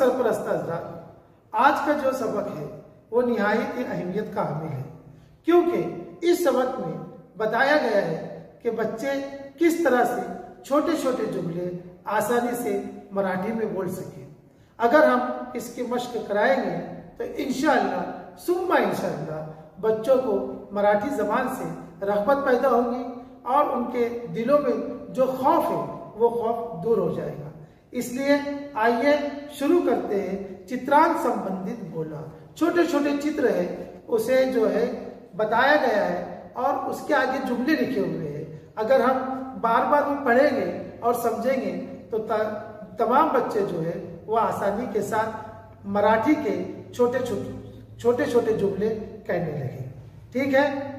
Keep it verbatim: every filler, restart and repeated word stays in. सरपरस्त हजरात, आज का जो सबक है वो निहायत ही अहमियत का हामिल है, क्योंकि इस सबक में बताया गया है कि बच्चे किस तरह से छोटे छोटे जुमले आसानी से मराठी में बोल सके। अगर हम इसकी मश्क कराएंगे तो इंशाअल्लाह सुम्मा इंशाअल्लाह बच्चों को मराठी जबान से रग़बत पैदा होगी और उनके दिलों में जो खौफ है वो खौफ दूर हो जाएगा। इसलिए आइए शुरू करते हैं चित्रांग संबंधित बोलना। छोटे छोटे चित्र है उसे जो है बताया गया है और उसके आगे जुमले लिखे हुए हैं। अगर हम बार बार वो पढ़ेंगे और समझेंगे तो तमाम बच्चे जो है वो आसानी के साथ मराठी के छोटे छोटे छोटे छोटे जुमले कहने लगेंगे। ठीक है।